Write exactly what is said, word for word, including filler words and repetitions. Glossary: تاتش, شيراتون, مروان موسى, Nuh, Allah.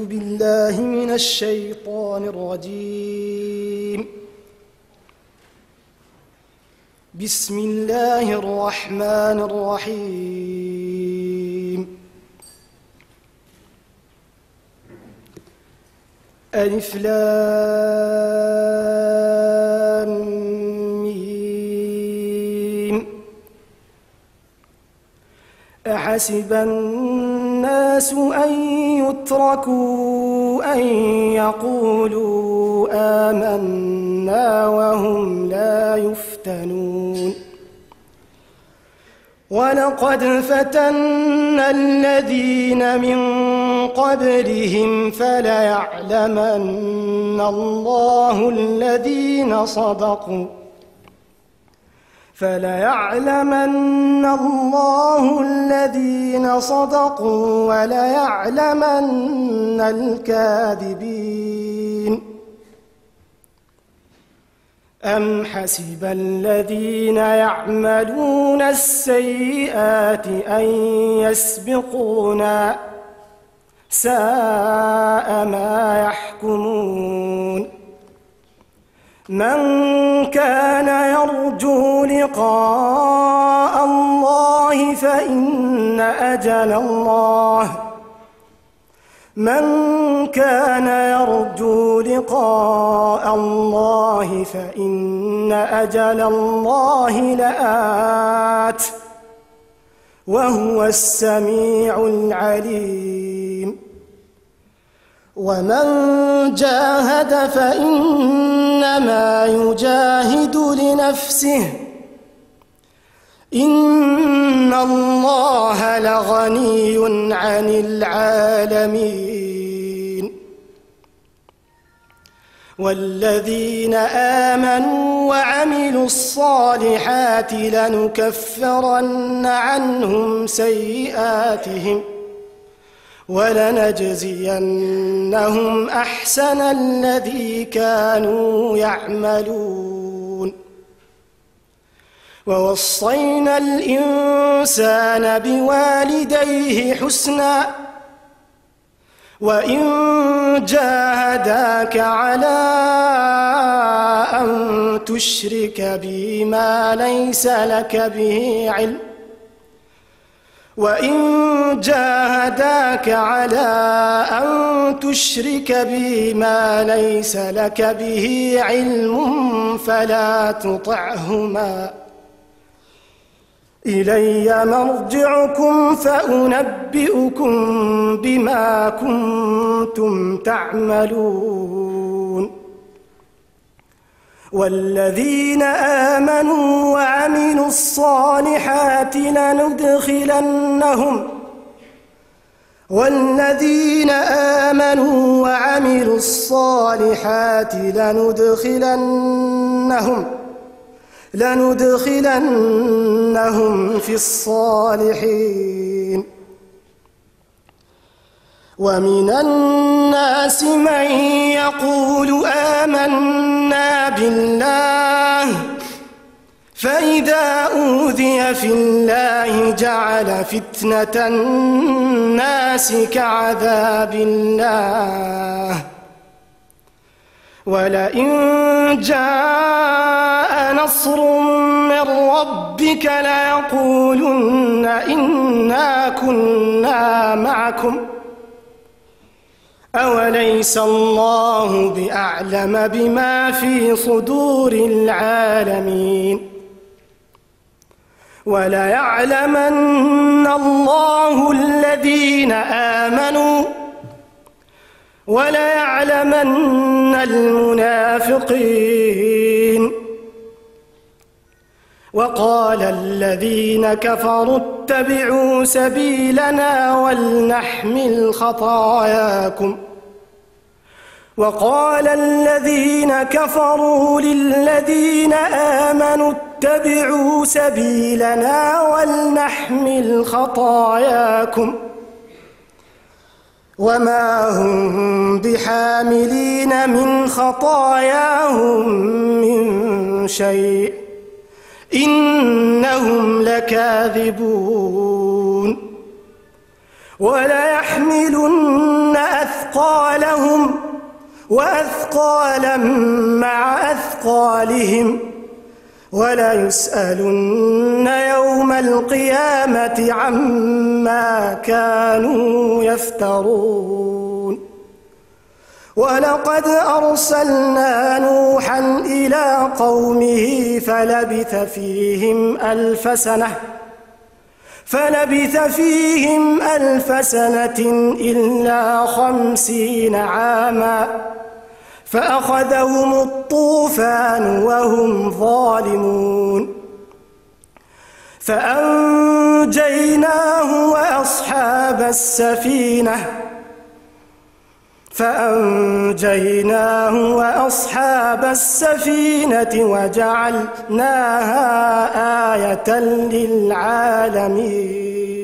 أعوذ بالله من الشيطان الرجيم. بسم الله الرحمن الرحيم. ألف لام ميم. أحسب الناس أن يتركوا أن يقولوا آمنا وهم لا يفتنون. ولقد فتنا الذين من قبلهم فليعلمن الله الذين صدقوا فليعلمن الله الذين صدقوا وليعلمن الكاذبين. أم حسب الذين يعملون السيئات أن يسبقونا ساء ما يحكمون. من كان يرجو لقاء الله فإن أجل الله من كان يرجو لقاء الله فإن أجل الله لآت وهو السميع العليم. ومن جاهد فإن إنما يجاهد لنفسه إن الله لغني عن العالمين. والذين آمنوا وعملوا الصالحات لنكفرن عنهم سيئاتهم ولنجزينهم أحسن الذي كانوا يعملون. ووصينا الإنسان بوالديه حسنا وإن جاهداك على أن تشرك بي ما ليس لك به علم وإن جاهداك على أن تشرك بي ما ليس لك به علم فلا تطعهما إلي مرجعكم فأنبئكم بما كنتم تعملون. والذين آمنوا وعملوا الصالحات لندخلنهم والذين آمنوا وعملوا الصالحات لندخلنهم لندخلنهم في الصالحين. ومن الناس من يقول آمنا بالله فإذا أوذي في الله جعل فتنة الناس كعذاب الله. ولئن جاء نصر من ربك ليقولن إنا كنا معكم أوليس الله بأعلم بما في صدور العالمين. وليعلمن الله الذين آمنوا وليعلمن المنافقين. وقال الذين كفروا اتبعوا سبيلنا ولنحمل خطاياكم وقال الذين كفروا للذين آمنوا اتبعوا سبيلنا ولنحمل خطاياكم وما هم بحاملين من خطاياهم من شيء إنهم لكاذبون. وليحملن أثقالهم أثقالهم وأثقالا مع أثقالهم وليسألن يوم القيامة عما كانوا يفترون. ولقد أرسلنا نوحا إلى قومه فلبث فيهم ألف سنة فلبث فيهم ألف سنة إلا خمسين عاما فأخذهم الطوفان وهم ظالمون. فأنجيناه وأصحاب السفينة فأنجيناه وأصحاب السفينة وجعلناها آية للعالمين.